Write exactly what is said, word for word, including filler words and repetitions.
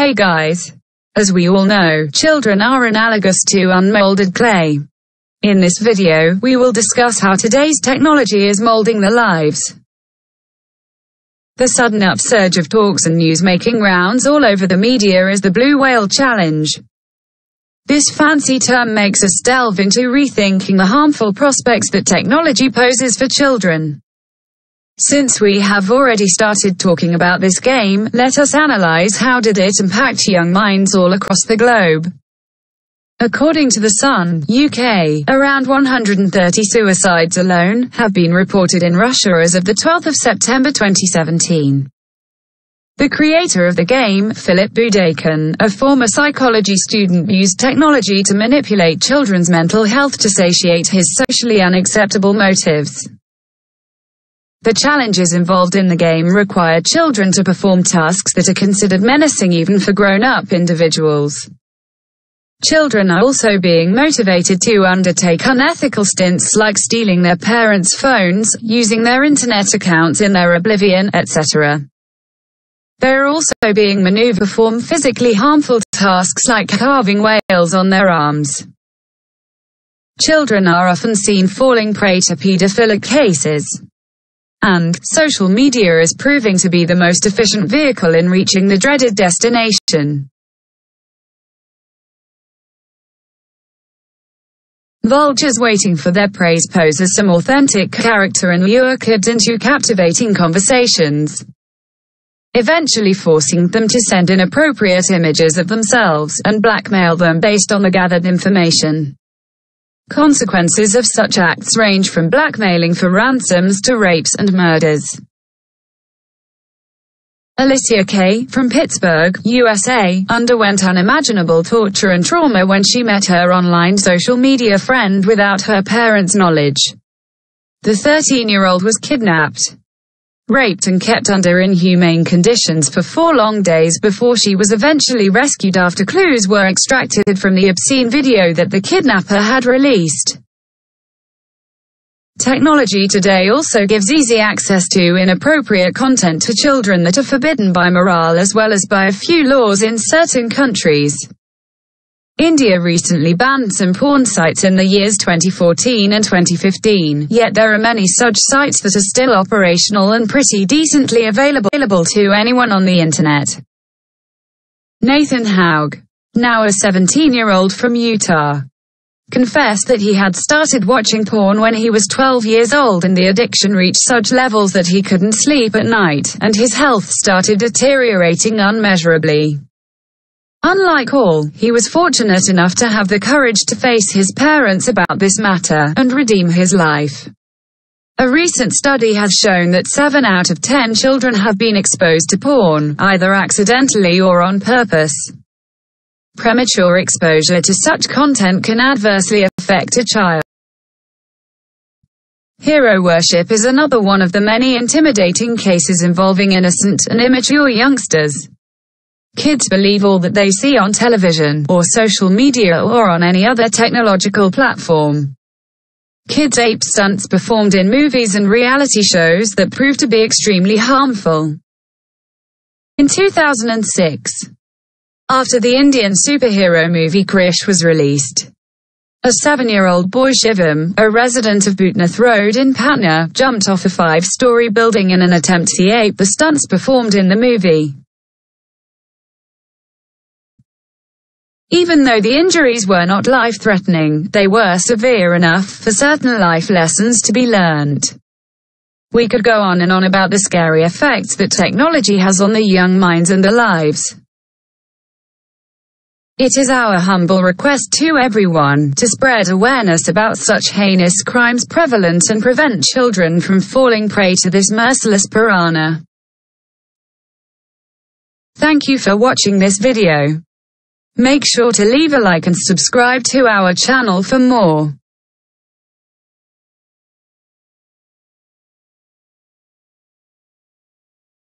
Hey guys. As we all know, children are analogous to unmolded clay. In this video, we will discuss how today's technology is molding their lives. The sudden upsurge of talks and news making rounds all over the media is the Blue Whale Challenge. This fancy term makes us delve into rethinking the harmful prospects that technology poses for children. Since we have already started talking about this game, let us analyze how did it impact young minds all across the globe. According to The Sun, U K, around one hundred thirty suicides alone have been reported in Russia as of the twelfth of September twenty seventeen. The creator of the game, Philip Budakin, a former psychology student, used technology to manipulate children's mental health to satiate his socially unacceptable motives. The challenges involved in the game require children to perform tasks that are considered menacing even for grown-up individuals. Children are also being motivated to undertake unethical stints like stealing their parents' phones, using their internet accounts in their oblivion, et cetera. They are also being maneuvered to perform physically harmful tasks like carving whales on their arms. Children are often seen falling prey to pedophilic cases. And social media is proving to be the most efficient vehicle in reaching the dreaded destination. Vultures waiting for their prey pose as some authentic character and lure kids into captivating conversations, eventually forcing them to send inappropriate images of themselves, and blackmail them based on the gathered information. Consequences of such acts range from blackmailing for ransoms to rapes and murders. Alicia K., from Pittsburgh, U S A, underwent unimaginable torture and trauma when she met her online social media friend without her parents' knowledge. The thirteen-year-old was kidnapped, raped and kept under inhumane conditions for four long days before she was eventually rescued after clues were extracted from the obscene video that the kidnapper had released. Technology today also gives easy access to inappropriate content to children that are forbidden by morale as well as by a few laws in certain countries. India recently banned some porn sites in the years twenty fourteen and twenty fifteen, yet there are many such sites that are still operational and pretty decently available to anyone on the internet. Nathan Hauge, now a seventeen-year-old from Utah, confessed that he had started watching porn when he was twelve years old and the addiction reached such levels that he couldn't sleep at night, and his health started deteriorating unmeasurably. Unlike all, he was fortunate enough to have the courage to face his parents about this matter, and redeem his life. A recent study has shown that seven out of ten children have been exposed to porn, either accidentally or on purpose. Premature exposure to such content can adversely affect a child. Hero worship is another one of the many intimidating cases involving innocent and immature youngsters. Kids believe all that they see on television, or social media, or on any other technological platform. Kids ape stunts performed in movies and reality shows that prove to be extremely harmful. In two thousand six, after the Indian superhero movie Krrish was released, a seven-year-old boy Shivam, a resident of Butnath Road in Patna, jumped off a five-story building in an attempt to ape the stunts performed in the movie. Even though the injuries were not life-threatening, they were severe enough for certain life lessons to be learned. We could go on and on about the scary effects that technology has on the young minds and their lives. It is our humble request to everyone to spread awareness about such heinous crimes prevalent and prevent children from falling prey to this merciless piranha. Thank you for watching this video. Make sure to leave a like and subscribe to our channel for more.